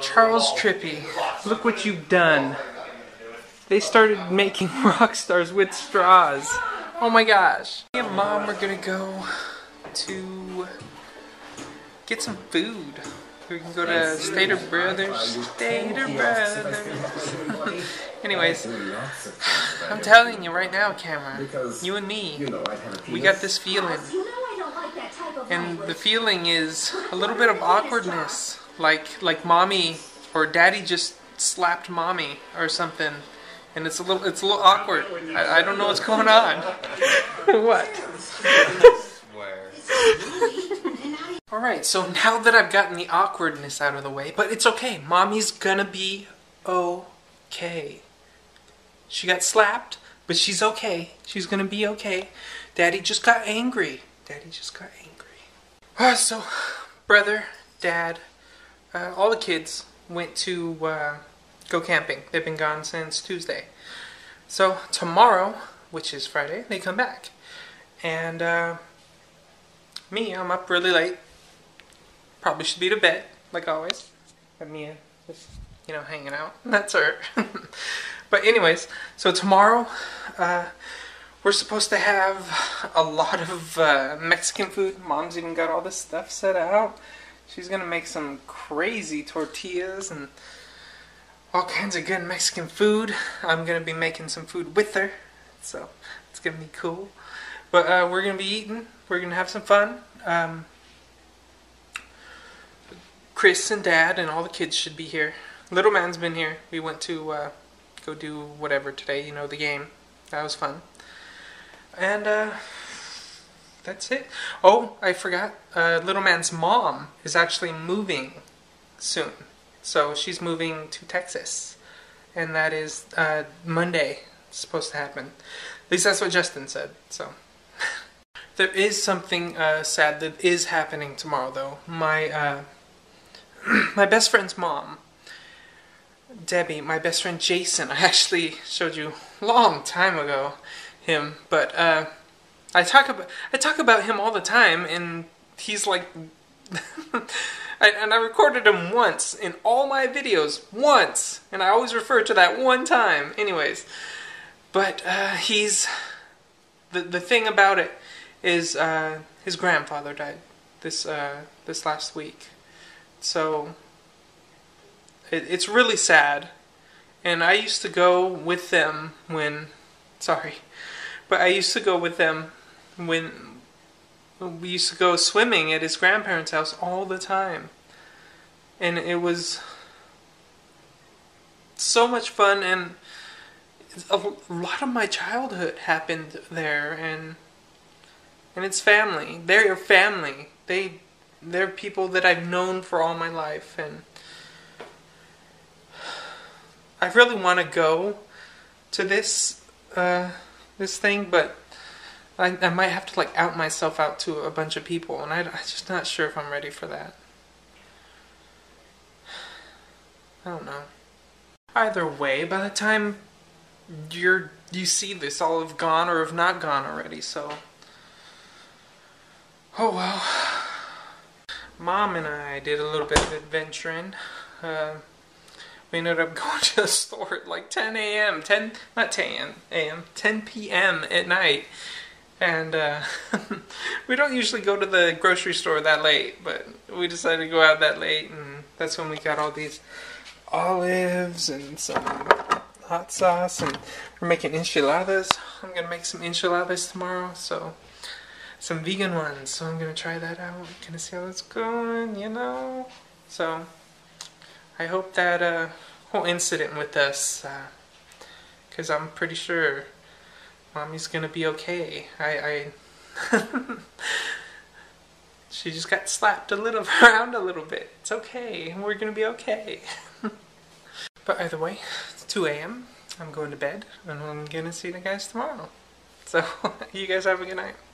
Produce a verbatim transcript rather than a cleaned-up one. Charles Trippy, look what you've done. They started making rock stars with straws. Oh my gosh. Me and Mom are gonna go to get some food. We can go to Stater Brothers. Stater Brothers. Anyways, I'm telling you right now, Cameron, you and me, we got this feeling. And the feeling is a little bit of awkwardness. Like, like mommy or daddy just slapped mommy or something. And it's a little, it's a little awkward. I, I don't know what's going on. What? Alright, so now that I've gotten the awkwardness out of the way, but it's okay. Mommy's gonna be okay. She got slapped, but she's okay. She's gonna be okay. Daddy just got angry. Daddy just got angry. Uh, so, brother, dad, uh, all the kids went to uh, go camping. They've been gone since Tuesday. So tomorrow, which is Friday, they come back. And uh, me, I'm up really late. Probably should be to bed, like always. But Mia, just, you know, hanging out. That's her. But anyways, so tomorrow, uh, we're supposed to have a lot of uh, Mexican food. Mom's even got all this stuff set out. She's gonna make some crazy tortillas and all kinds of good Mexican food. I'm gonna be making some food with her, so it's gonna be cool. But uh, we're gonna be eating. We're gonna have some fun. Um, Chris and Dad and all the kids should be here. Little man's been here. We went to uh, go do whatever today. You know, the game. That was fun. And uh, that's it. Oh, I forgot. Uh, little man's mom is actually moving soon. So she's moving to Texas. And that is uh, Monday. It's supposed to happen. At least that's what Justin said. So there is something uh, sad that is happening tomorrow, though. My, uh, my best friend's mom, Debbie, my best friend Jason, I actually showed you a long time ago. Him, but uh, I talk about I talk about him all the time, and he's like, I, and I recorded him once in all my videos, once, and I always refer to that one time. Anyways, but uh, he's the the thing about it is uh, his grandfather died this uh, this last week, so it, it's really sad. And I used to go with them when. Sorry, but I used to go with them when we used to go swimming at his grandparents' house all the time. And it was so much fun, and a lot of my childhood happened there, and and it's family. They're your family. They, they're people that I've known for all my life, and I really want to go to this Uh, this thing, but I, I might have to like out myself out to a bunch of people, and I, I'm just not sure if I'm ready for that. I don't know. Either way, by the time you're you see this, I'll have gone or have not gone already. So, oh well. Mom and I did a little bit of adventuring. Uh, We ended up going to the store at like ten A M ten, not ten A M, ten P M at night. And uh, we don't usually go to the grocery store that late, but we decided to go out that late, and that's when we got all these olives and some hot sauce, and we're making enchiladas. I'm gonna make some enchiladas tomorrow, so some vegan ones. So I'm gonna try that out, gonna see how it's going, you know. So I hope that uh, whole incident with us, because uh, I'm pretty sure mommy's gonna be okay. I, I she just got slapped a little around a little bit. It's okay. We're gonna be okay. But either way, it's two A M I'm going to bed, and I'm gonna see you guys tomorrow. So you guys have a good night.